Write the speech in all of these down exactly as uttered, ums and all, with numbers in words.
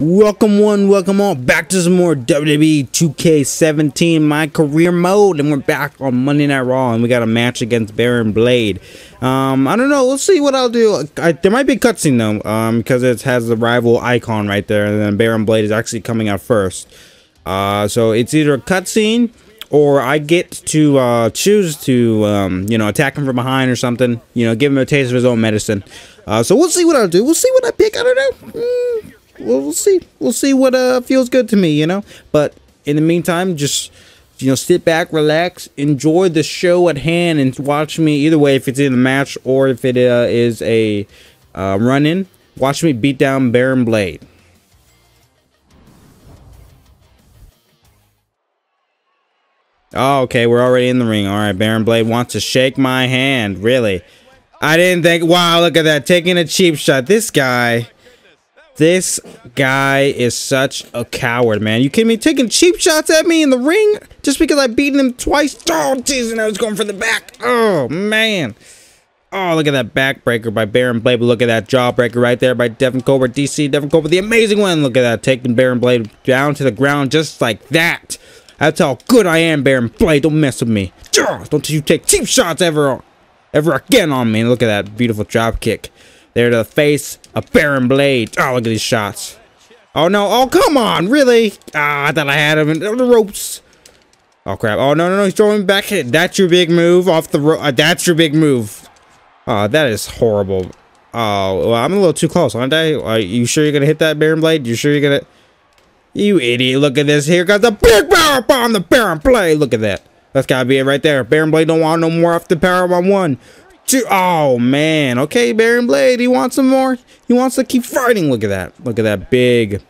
Welcome one, welcome all back to some more W W E two K seventeen, my career mode, and we're back on Monday Night Raw, and we got a match against Barron Blade. Um, I don't know, we'll see what I'll do. I, there might be a cutscene though, um, because it has the rival icon right there, and then Barron Blade is actually coming out first. Uh, so it's either a cutscene, or I get to uh, choose to, um, you know, attack him from behind or something. You know, give him a taste of his own medicine. Uh, so we'll see what I'll do. We'll see what I pick. I don't know. Mm. Well, we'll see. We'll see what uh, feels good to me, you know. But in the meantime, just, you know, sit back, relax, enjoy the show at hand, and watch me. Either way, if it's in the match or if it uh, is a uh, run-in, watch me beat down Barron Blade. Oh, okay, we're already in the ring. All right, Barron Blade wants to shake my hand. Really? I didn't think. Wow, look at that, taking a cheap shot. This guy. This guy is such a coward, man. You kidding me? Taking cheap shots at me in the ring just because I beaten him twice? Oh, jeez, and I was going for the back. Oh, man. Oh, look at that backbreaker by Barron Blade. But look at that jawbreaker right there by Devin Colbert. D C, Devin Colbert, the amazing one. Look at that, taking Barron Blade down to the ground just like that. That's how good I am, Barron Blade. Don't mess with me. Don't you take cheap shots ever, ever again on me. Look at that beautiful drop kick. There to the face of Barron Blade. Oh, look at these shots. Oh, no. Oh, come on. Really? Ah, I thought I had him in the ropes. Oh, crap. Oh, no, no, no. He's throwing him back. That's your big move off the rope. Uh, that's your big move. Oh, that is horrible. Oh, well, I'm a little too close, aren't I? Are you sure you're going to hit that, Barron Blade? You sure you're going to? You idiot. Look at this. Here comes the big power bomb, the Barron Blade. Look at that. That's got to be it right there. Barron Blade don't want no more off the power bomb one. Oh, man. Okay, Barron Blade. He wants some more. He wants to keep fighting. Look at that. Look at that big.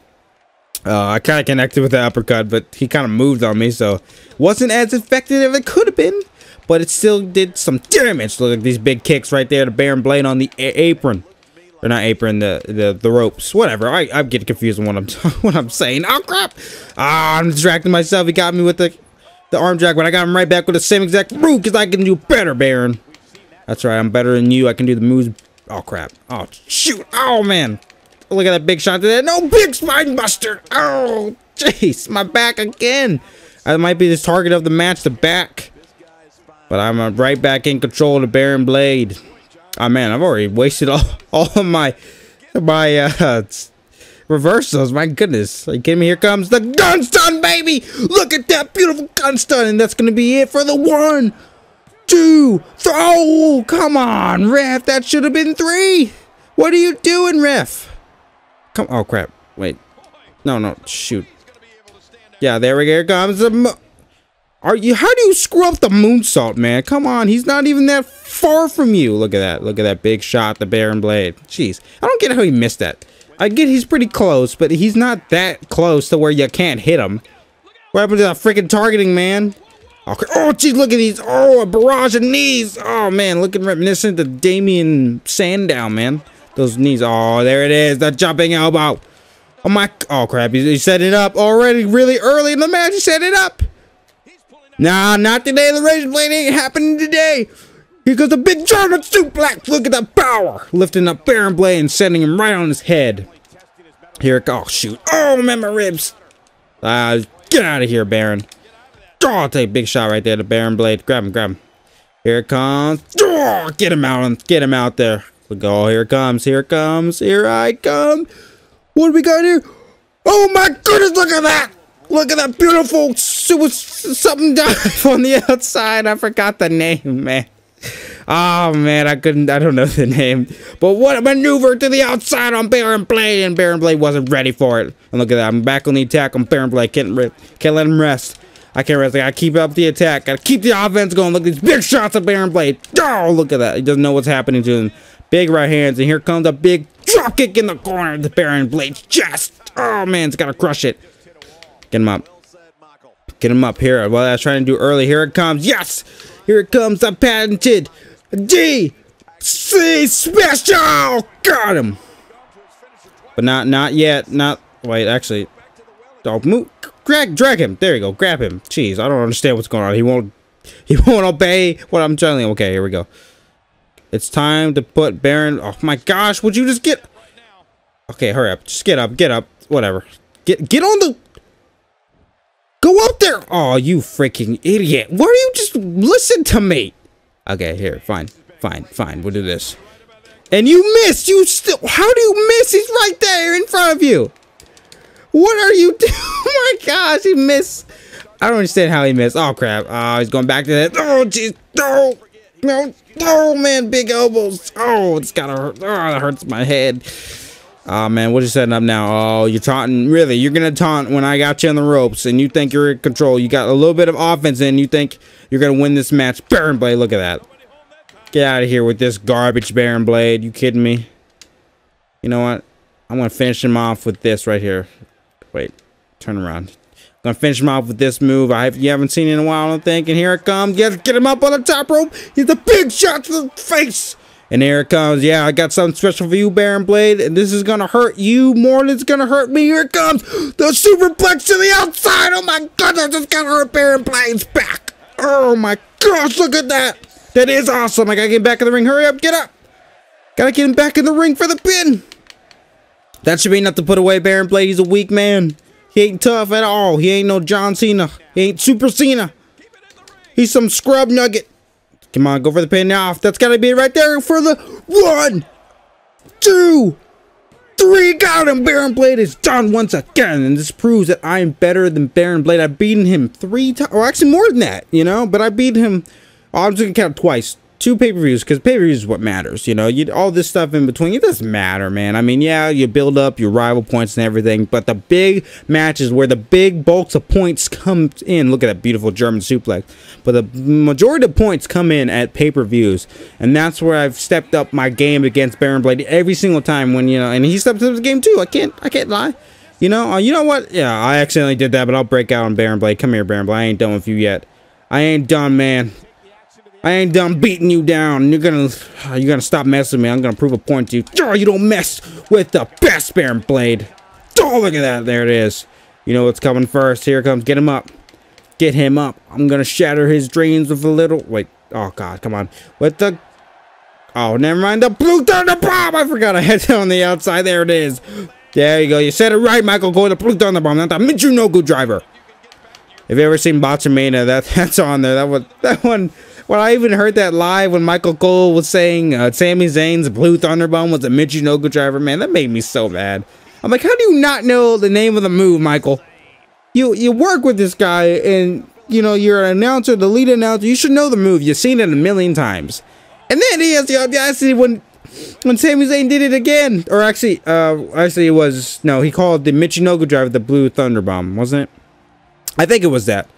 Uh, I kind of connected with the uppercut, but he kind of moved on me, so wasn't as effective as it could have been, but it still did some damage. Look at these big kicks right there to Barron Blade on the apron. Or not apron, the the, the ropes. Whatever. I, I'm getting confused on what I'm, what I'm saying. Oh, crap. Ah, I'm distracting myself. He got me with the, the arm drag, but I got him right back with the same exact root because I can do better, Barron. That's right, I'm better than you. I can do the moves. Oh, crap. Oh, shoot. Oh, man. Look at that big shot to that. No, big spine buster. Oh, jeez. My back again. I might be the target of the match, the back. But I'm right back in control of the Barron Blade. Oh, man. I've already wasted all, all of my, my uh, reversals. My goodness. Are you kidding me? Here comes the Gun Stun, baby. Look at that beautiful Gun Stun. And that's going to be it for the one. Two. Oh, come on, ref. That should have been three. What are you doing, ref? Come. Oh, crap. Wait. No, no. Shoot. Yeah, there we go. Here comes the mo Are you? How do you screw up the moonsault, man? Come on. He's not even that far from you. Look at that. Look at that big shot, the Barron Blade. Jeez. I don't get how he missed that. I get he's pretty close, but he's not that close to where you can't hit him. What happened to that freaking targeting, man? Okay. Oh, geez, look at these. Oh, a barrage of knees. Oh, man, looking reminiscent to Damien Sandow, man. Those knees. Oh, there it is. The jumping elbow. Oh, my. Oh, crap. He, he set it up already really early in the match. He set it up. Nah, not today. The Razor Blade ain't happening today. Here goes the big German suplex. Look at the power. Lifting up Barron Blade and sending him right on his head. Here it goes. Oh, shoot. Oh, man, my ribs. Uh, get out of here, Barron. Oh, I'll take a big shot right there to Barron Blade. Grab him, grab him. Here it comes. Oh, get him out. Get him out there. We go. Here it comes. Here it comes. Here I come. What do we got here? Oh, my goodness. Look at that. Look at that beautiful super something dive on the outside. I forgot the name, man. Oh, man. I couldn't. I don't know the name. But what a maneuver to the outside on Barron Blade. And Barron Blade wasn't ready for it. And look at that. I'm back on the attack on Barron Blade. Can't, can't let him rest. I can't rest. I gotta keep up the attack. Gotta keep the offense going. Look at these big shots of Barron Blade. Oh, look at that. He doesn't know what's happening to him. Big right hands. And here comes a big drop kick in the corner of the Barron Blade's chest. Oh, man. It's gotta crush it. Get him up. Get him up here. Well, I was trying to do early. Here it comes. Yes. Here it comes. The patented D C Special. Got him. But not, not yet. Not. Wait, actually. Oh, move. Greg, drag him. There you go. Grab him. Jeez, I don't understand what's going on. He won't he won't obey what I'm telling him. Okay, here we go. It's time to put Barron. Oh my gosh, would you just get? Okay, hurry up. Just get up. Get up. whatever. Get get on the... Go out there! Oh, you freaking idiot. Why don't you just listen to me? Okay, here. Fine. Fine. Fine. We'll do this. And you missed. You still... How do you miss? He's right there in front of you. What are you doing? Oh, my gosh. He missed. I don't understand how he missed. Oh, crap. Oh, he's going back to that. Oh, jeez. No. No. No, man. Big elbows. Oh, it's gotta hurt. Oh, it hurts my head. Oh, man, what are you setting up now? Oh, you're taunting. Really, you're going to taunt when I got you on the ropes and you think you're in control. You got a little bit of offense and you think you're going to win this match. Barron Blade, look at that. Get out of here with this garbage, Barron Blade. You kidding me? You know what? I'm going to finish him off with this right here. Wait, turn around. I'm going to finish him off with this move. I have, you haven't seen it in a while, I don't think. And here it comes. Get, get him up on the top rope. He's a big shot to the face. And here it comes. Yeah, I got something special for you, Barron Blade. And this is going to hurt you more than it's going to hurt me. Here it comes. The superplex to the outside. Oh, my God. That's just going to hurt Baron Blade's back. Oh, my gosh. Look at that. That is awesome. I got to get back in the ring. Hurry up. Get up. Got to get him back in the ring for the pin. That should be enough to put away Barron Blade. He's a weak man. He ain't tough at all. He ain't no John Cena. He ain't Super Cena. He's some scrub nugget. Come on, go for the pin now. That's got to be right there for the one, two, three. Got him. Barron Blade is done once again. And this proves that I am better than Barron Blade. I've beaten him three times. Well, actually more than that, you know. But I beat him. Oh, I'm just going to count twice. Two pay-per-views, because pay-per-views is what matters. You know, you all this stuff in between. It doesn't matter, man. I mean, yeah, you build up your rival points and everything. But the big matches where the big bulks of points come in. Look at that beautiful German suplex. But the majority of points come in at pay-per-views. And that's where I've stepped up my game against Barron Blade every single time when, you know, and he steps up his game too. I can't, I can't lie. You know, uh, you know what? Yeah, I accidentally did that, but I'll break out on Barron Blade. Come here, Barron Blade. I ain't done with you yet. I ain't done, man. I ain't done beating you down. You're gonna, you're gonna stop messing with me. I'm gonna prove a point to you. Oh, you don't mess with the best Barron Blade. Oh, look at that. There it is. You know what's coming first. Here it comes. Get him up. Get him up. I'm gonna shatter his dreams with a little. Wait. Oh God. Come on. With the. Oh, never mind. The Blue Thunderbomb. I forgot. I had that on the outside. There it is. There you go. You said it right, Michael Cole. The Blue Thunderbomb, not the Michinoku driver. If you ever seen Botchamania, that that's on there. That one. That one. Well, I even heard that live when Michael Cole was saying uh, Sami Zayn's Blue Thunderbomb was a Michinoku driver. Man, that made me so mad. I'm like, how do you not know the name of the move, Michael? You you work with this guy, and, you know, you're an announcer, the lead announcer. You should know the move. You've seen it a million times. And then he has the audacity when, when Sami Zayn did it again. Or actually, uh, actually it was, no, he called the Michinoku driver the Blue Thunderbomb, wasn't it? I think it was that.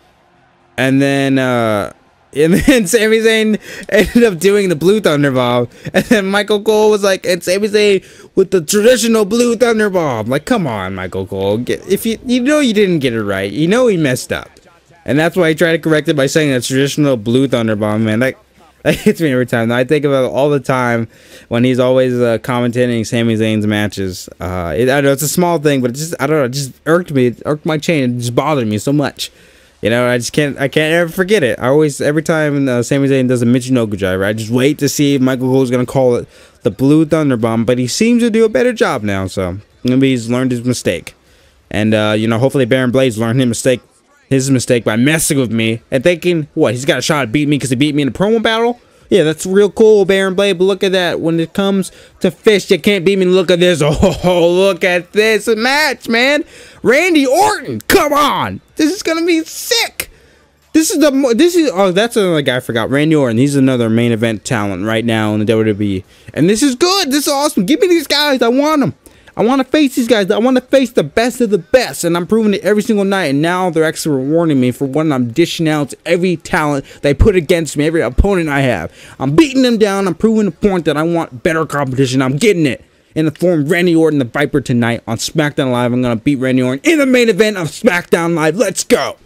And then, uh... And then Sami Zayn ended up doing the Blue Thunderbomb. And then Michael Cole was like, and Sami Zayn with the traditional Blue Thunderbomb. Like, come on, Michael Cole. Get, if you, you know you didn't get it right. You know he messed up. And that's why he tried to correct it by saying a traditional Blue Thunderbomb, man. That, that hits me every time. I think about it all the time when he's always uh, commentating Sami Zayn's matches. Uh, it, I know it's a small thing, but it just, I don't know, it just irked me. It irked my chain. It just bothered me so much. You know, I just can't, I can't ever forget it. I always, every time uh, Sami Zayn does a Michinoku driver, I just wait to see if Michael Cole's going to call it the Blue Thunderbomb, but he seems to do a better job now, so maybe he's learned his mistake. And, uh, you know, hopefully Barron Blade's learned his mistake, his mistake by messing with me and thinking, what, he's got a shot to beat me because he beat me in a promo battle? Yeah, that's real cool, Barron Blade, but look at that. When it comes to fish, you can't beat me. Look at this. Oh, look at this match, man. Randy Orton, come on. This is going to be sick. This is the, this is, oh, that's another guy I forgot. Randy Orton, he's another main event talent right now in the W W E. And this is good. This is awesome. Give me these guys. I want them. I want to face these guys. I want to face the best of the best. And I'm proving it every single night. And now they're actually rewarding me for when I'm dishing out every talent they put against me, every opponent I have. I'm beating them down. I'm proving the point that I want better competition. I'm getting it in the form of Randy Orton, the Viper, tonight on SmackDown Live. I'm going to beat Randy Orton in the main event of SmackDown Live. Let's go.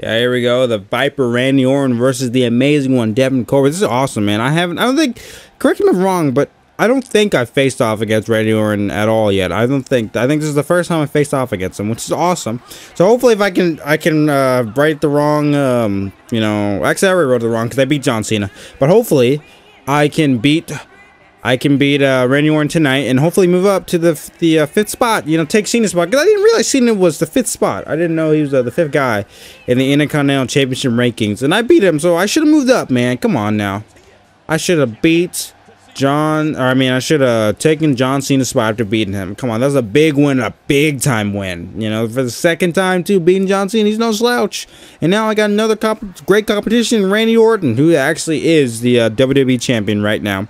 Yeah, here we go. The Viper, Randy Orton versus the amazing one, Devin Colbert. This is awesome, man. I haven't, I don't think, correct me if I'm wrong, but I don't think I've faced off against Randy Orton at all yet. I don't think. I think this is the first time I faced off against him, which is awesome. So hopefully, if I can, I can uh, right the wrong. Um, you know, actually, I already wrote the wrong because I beat John Cena. But hopefully, I can beat. I can beat uh, Randy Orton tonight and hopefully move up to the the uh, fifth spot. You know, take Cena's spot, because I didn't realize Cena was the fifth spot. I didn't know he was uh, the fifth guy in the Intercontinental Championship rankings, and I beat him, so I should have moved up, man. Come on now, I should have beat John. Or I mean, I should have taken John Cena's spot after beating him. Come on, that was a big win, a big time win. You know, for the second time too, beating John Cena. He's no slouch. And now I got another comp great competition, Randy Orton, who actually is the uh, W W E champion right now.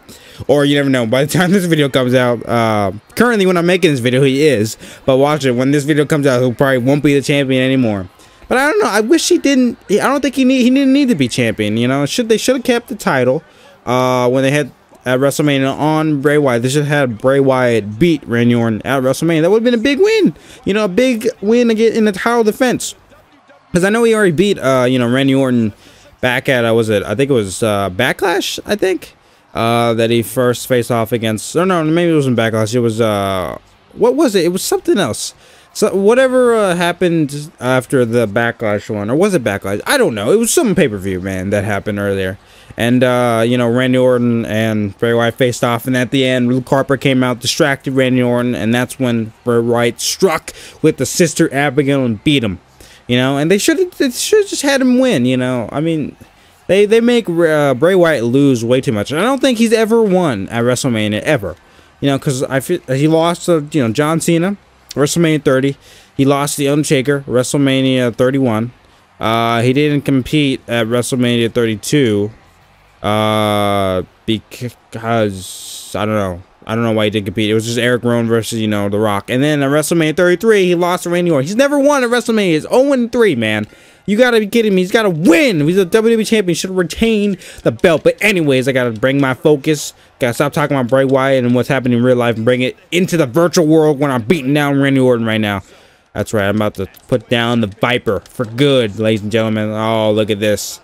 Or you never know, by the time this video comes out, uh, currently when I'm making this video, he is. But watch it, when this video comes out, he probably won't be the champion anymore. But I don't know, I wish he didn't, I don't think he need, he didn't need to be champion, you know. Should They should have kept the title uh, when they had at WrestleMania on Bray Wyatt. They should have had Bray Wyatt beat Randy Orton at WrestleMania. That would have been a big win, you know, a big win again in the title defense. Because I know he already beat, uh, you know, Randy Orton back at, uh, was it, I think it was uh, Backlash, I think. Uh, that he first faced off against, or no, maybe it wasn't Backlash, it was, uh, what was it? It was something else. So, whatever uh, happened after the Backlash one, or was it Backlash? I don't know. It was some pay-per-view, man, that happened earlier. And, uh, you know, Randy Orton and Bray Wyatt faced off, and at the end, Luke Harper came out, distracted Randy Orton, and that's when Bray Wyatt struck with the Sister Abigail and beat him, you know? And they should have just had him win, you know? I mean... They they make uh, Bray Wyatt lose way too much, and I don't think he's ever won at WrestleMania ever, you know, because I feel he lost to uh, you know, John Cena, WrestleMania thirty, he lost to the Undertaker, WrestleMania thirty-one, uh, he didn't compete at WrestleMania thirty-two, uh, because I don't know, I don't know why he didn't compete. It was just Eric Rowan versus you know The Rock, and then at WrestleMania thirty-three he lost to Randy Orton. He's never won at WrestleMania. He's zero and three, man. You gotta be kidding me. He's gotta win. He's a W W E champion. He should retain the belt. But anyways, I gotta bring my focus. Gotta stop talking about Bray Wyatt and what's happening in real life and bring it into the virtual world when I'm beating down Randy Orton right now. That's right. I'm about to put down the Viper for good, ladies and gentlemen. Oh, look at this.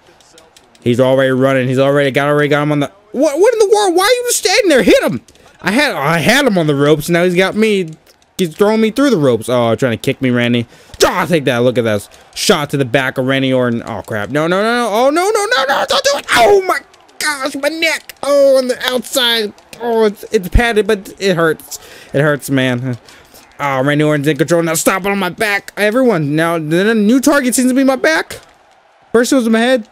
He's already running. He's already got already got him on the. What? What in the world? Why are you standing there? Hit him! I had I had him on the ropes. Now he's got me. He's throwing me through the ropes. Oh, trying to kick me, Randy. Oh, take that. Look at that. Shot to the back of Randy Orton. Oh, crap. No, no, no, no. Oh, no, no, no, no. Don't do it. Oh, my gosh. My neck. Oh, on the outside. Oh, it's, it's padded, but it hurts. It hurts, man. Oh, Randy Orton's in control. Now stop it on my back. Everyone. Now, the new target seems to be my back. First it was my head.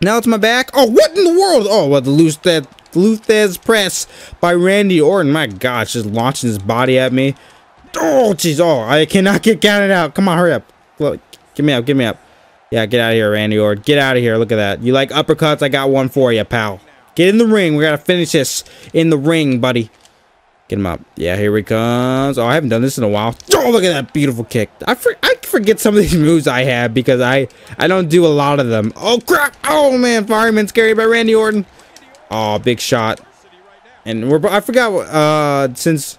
Now it's my back. Oh, what in the world? Oh, well, the loose that Lou Thesz Press by Randy Orton. My gosh. Just launching his body at me. Oh, jeez. Oh, I cannot get counted out. Come on, hurry up. Look, give me up. Give me up. Yeah, get out of here, Randy Orton. Get out of here. Look at that. You like uppercuts? I got one for you, pal. Get in the ring. We got to finish this in the ring, buddy. Get him up. Yeah, here he comes. Oh, I haven't done this in a while. Oh, look at that beautiful kick. I, for I forget some of these moves I have because I, I don't do a lot of them. Oh, crap. Oh, man. Fireman's carried by Randy Orton. Oh, big shot. And we're. I forgot uh, since...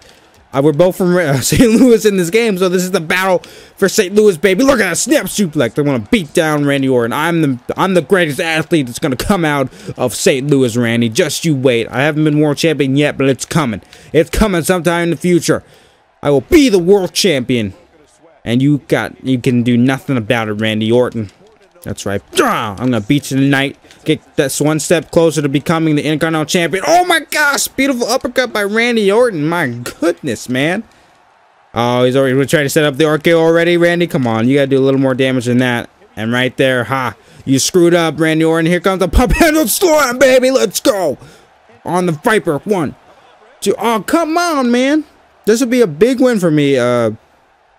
Uh, we're both from uh, Saint Louis in this game, so this is the battle for Saint Louis, baby. Look at that snap suplex. They want to beat down Randy Orton. I'm the I'm the greatest athlete that's gonna come out of Saint Louis, Randy. Just you wait. I haven't been world champion yet, but it's coming. It's coming sometime in the future. I will be the world champion, and you got you can do nothing about it, Randy Orton. That's right. I'm gonna beat you tonight. Get that's one step closer to becoming the Intercontinental Champion. Oh my gosh! Beautiful uppercut by Randy Orton. My goodness, man. Oh, he's already trying to set up the R K O already, Randy. Come on, you gotta do a little more damage than that. And right there, ha! You screwed up, Randy Orton. Here comes the pump handle slam, baby. Let's go on the Viper. One, two. Oh, come on, man. This would be a big win for me. Uh.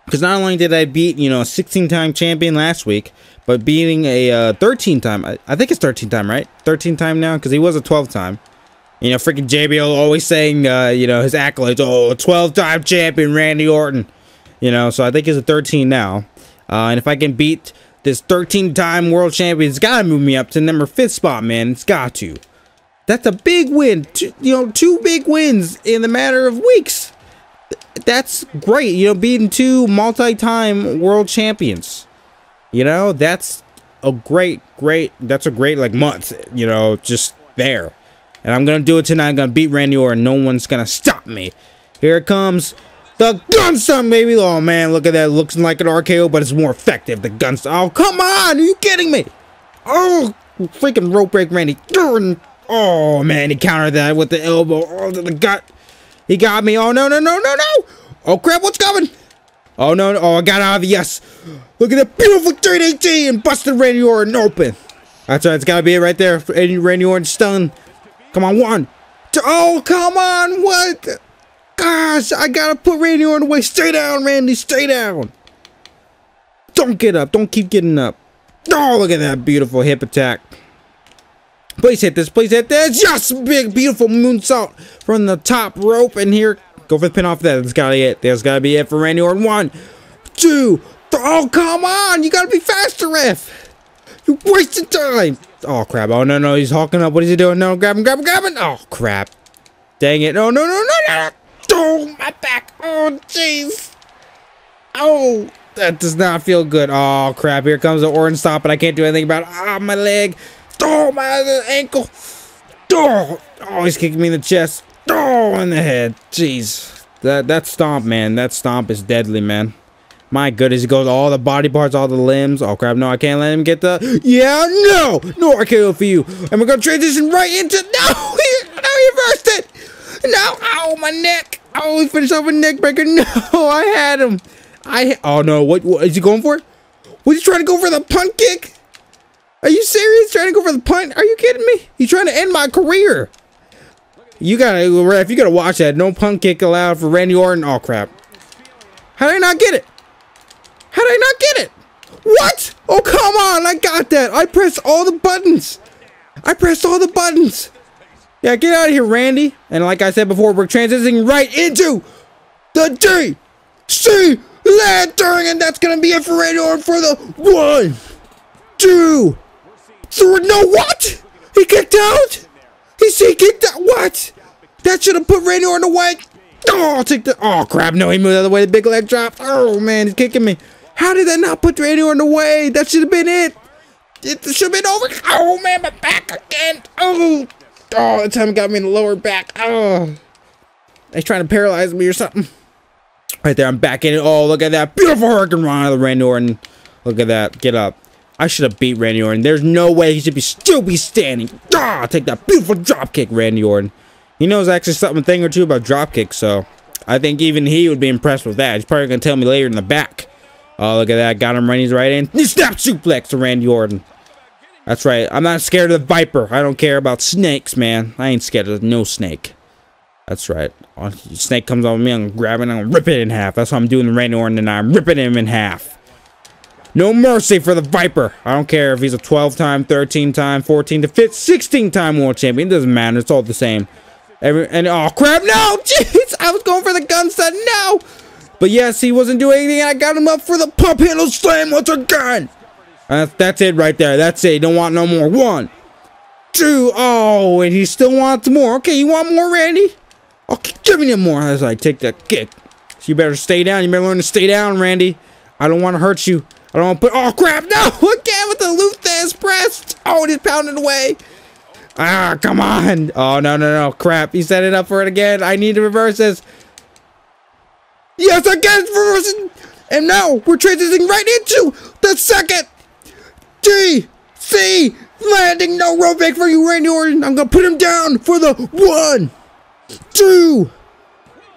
Because not only did I beat, you know, a sixteen-time champion last week, but beating a thirteen-time, uh, I, I think it's thirteen-time, right? thirteen-time now, because he was a twelve-time. You know, freaking J B L always saying, uh, you know, his accolades, oh, twelve-time champion Randy Orton. You know, so I think he's a thirteen now. Uh, and if I can beat this thirteen-time world champion, it's got to move me up to number fifth spot, man. It's got to. That's a big win. Two, you know, two big wins in the matter of weeks. That's great, you know, beating two multi-time world champions. You know, that's a great, great, that's a great, like, month, you know, just there. And I'm going to do it tonight. I'm going to beat Randy Orton. No one's going to stop me. Here it comes. The Gun Stun, baby. Oh, man, look at that. Looks like an R K O, but it's more effective. The Gun Stun. Oh, come on. Are you kidding me? Oh, freaking rope break Randy Orton. Oh, man, he countered that with the elbow. Oh, the gut. He got me. Oh, no, no, no, no, no. Oh, crap, what's coming? Oh, no, no. Oh, I got out of it. Yes. Look at that beautiful three D T and busted Randy Orton open. That's right. It's got to be it right there. Randy Orton stun. Come on, one. Two. Oh, come on. What? Gosh, I got to put Randy Orton away. Stay down, Randy. Stay down. Don't get up. Don't keep getting up. Oh, look at that beautiful hip attack. Please hit this. Please hit this. Yes, big, beautiful moonsault from the top rope. And here, go for the pin off that. That's got to be it. That's got to be it for Randy Orton. One, two, three. Oh, come on. You got to be faster, ref. You're wasting time. Oh, crap. Oh, no, no. He's hawking up. What is he doing? No, grab him, grab him, grab him. Oh, crap. Dang it. No, no, no, no, no. Oh, my back. Oh, jeez. Oh, that does not feel good. Oh, crap. Here comes the Orton stop, and I can't do anything about it. Ah, oh, my leg. Oh, my ankle. Oh, oh, he's kicking me in the chest. Oh, in the head. Jeez. That, that stomp, man. That stomp is deadly, man. My goodness. He goes all the body parts, all the limbs. Oh, crap. No, I can't let him get the... Yeah, no. No R K O for you. And we're going to transition right into... No, he, no, he reversed it. No. Ow, my neck. Oh, he finished off a neck breaker. No, I had him. I... Oh, no. What, what is he going for? Was he trying to go for the punt kick? Are you serious? Trying to go for the punt? Are you kidding me? He's trying to end my career. You gotta, ref, you gotta watch that. No punt kick allowed for Randy Orton. Oh, crap. How did I not get it? How did I not get it? What? Oh, come on. I got that. I pressed all the buttons. I pressed all the buttons. Yeah, get out of here, Randy. And like I said before, we're transitioning right into the D C Landing. And that's gonna be it for Randy Orton for the one, two, So, no, what? He kicked out? He he kicked out? What? That should have put Randy Orton away. Oh, I'll take the... Oh, crap. No, he moved the other way. The big leg drop. Oh, man. He's kicking me. How did that not put Randy Orton away? That should have been it. It should have been over. Oh, man. My back again. Oh. Oh, that time got me in the lower back. Oh. He's trying to paralyze me or something. Right there. I'm back in it. Oh, look at that. Beautiful Hurricane Rana of Randy Orton. Look at that. Get up. I should have beat Randy Orton. There's no way he should be still be standing. Ah, I'll take that beautiful dropkick, Randy Orton. He knows actually something, a thing or two about dropkicks, so I think even he would be impressed with that. He's probably going to tell me later in the back. Oh, look at that. Got him running his right in. Snap suplex to Randy Orton. That's right. I'm not scared of the Viper. I don't care about snakes, man. I ain't scared of no snake. That's right. Oh, snake comes on me. I'm grabbing. I'm ripping it in half. That's what I'm doing to Randy Orton, and I'm ripping him in half. No mercy for the Viper. I don't care if he's a twelve-time, thirteen-time, fourteen-to-fifth, sixteen-time world champion. It doesn't matter. It's all the same. Every and oh crap! No, jeez, I was going for the gun stun. No, but yes, he wasn't doing anything. I got him up for the pump handle slam once again. Uh, that's it right there. That's it. Don't want no more. One, two. Oh, and he still wants more. Okay, you want more, Randy? Okay, give me more. As I take that kick, so you better stay down. You better learn to stay down, Randy. I don't want to hurt you. I don't want to put... Oh, crap! No! Again with the Lou Thesz Press! Oh, he's pounding away! Ah, come on! Oh, no, no, no. Crap. He set it up for it again. I need to reverse this. Yes, I got it reversing! And now, we're transitioning right into the second D C Landing. No rope break for you, Randy Orton. I'm going to put him down for the one, two,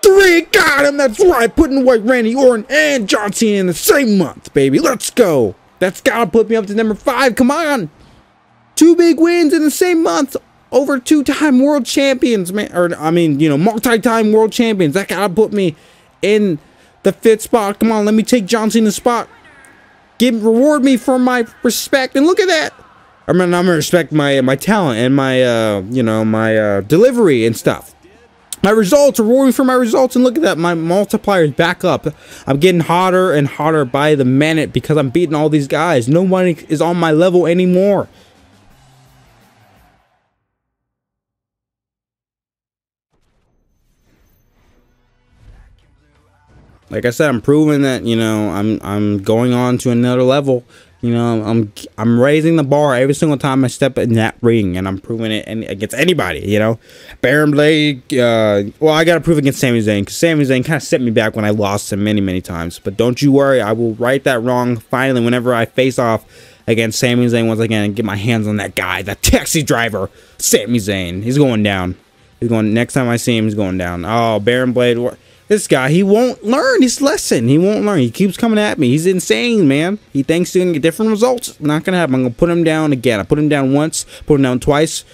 three. Got him. That's right. Putting away Randy Orton and John Cena in the same month, baby. Let's go. That's gotta put me up to number five. Come on. Two big wins in the same month over two-time world champions, man. Or I mean, you know, multi-time world champions. That gotta put me in the fifth spot. Come on, let me take John Cena's spot. Give reward me for my respect. And look at that. I mean, I'm gonna respect my my talent and my uh, you know, my uh, delivery and stuff. My results are roaring for my results, and look at that, my multiplier is back up. I'm getting hotter and hotter by the minute because I'm beating all these guys. Nobody is on my level anymore. Like I said, I'm proving that, you know, I'm I'm going on to another level. You know, I'm I'm raising the bar every single time I step in that ring, and I'm proving it any, against anybody. You know, Barron Blade. Uh, well, I gotta prove against Sami Zayn, because Sami Zayn kind of set me back when I lost him many, many times. But don't you worry, I will right that wrong finally whenever I face off against Sami Zayn once again and get my hands on that guy, that taxi driver, Sami Zayn. He's going down. He's going. Next time I see him, he's going down. Oh, Barron Blade. What? This guy, he won't learn his lesson. He won't learn. He keeps coming at me. He's insane, man. He thinks he's going to get different results. Not going to happen. I'm going to put him down again. I put him down once. Put him down twice.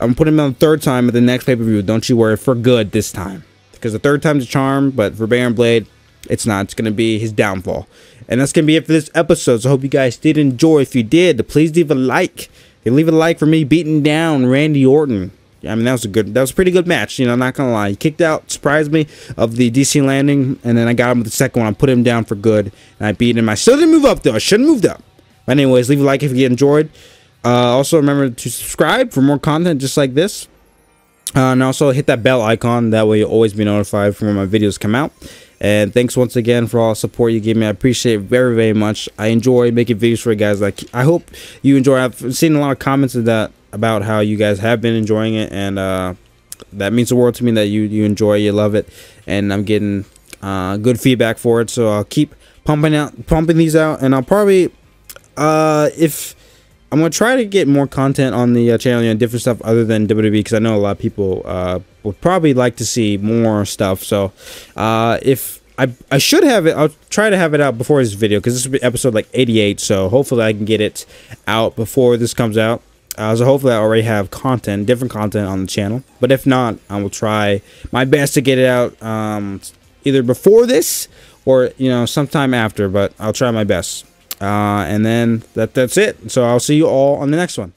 I'm going to put him down the third time at the next pay-per-view. Don't you worry. For good this time. Because the third time's a charm. But for Barron Blade, it's not. It's going to be his downfall. And that's going to be it for this episode. So I hope you guys did enjoy. If you did, please leave a like. And leave a like for me beating down Randy Orton. I mean, that was a good, that was a pretty good match, you know, I'm not going to lie. He kicked out, surprised me, of the D C Landing, and then I got him with the second one. I put him down for good, and I beat him. I still didn't move up, though. I should have moved up. But anyways, leave a like if you enjoyed. Uh, also, remember to subscribe for more content just like this. Uh, and also, hit that bell icon. That way, you'll always be notified for when my videos come out. And thanks once again for all the support you gave me. I appreciate it very, very much. I enjoy making videos for you guys. Like, I hope you enjoy. I've seen a lot of comments of that. About how you guys have been enjoying it, and uh that means the world to me that you you enjoy, you love it, and I'm getting uh good feedback for it. So I'll keep pumping out pumping these out, and I'll probably uh if I'm gonna try to get more content on the uh, channel, and you know, different stuff other than W W E, because I know a lot of people uh would probably like to see more stuff. So uh if I, I should have it. I'll try to have it out before this video, because this will be episode like eighty-eight, so hopefully I can get it out before this comes out. Uh, so hopefully I already have content, different content on the channel. But if not, I will try my best to get it out um, either before this or, you know, sometime after. But I'll try my best. Uh, and then that that's it. So I'll see you all on the next one.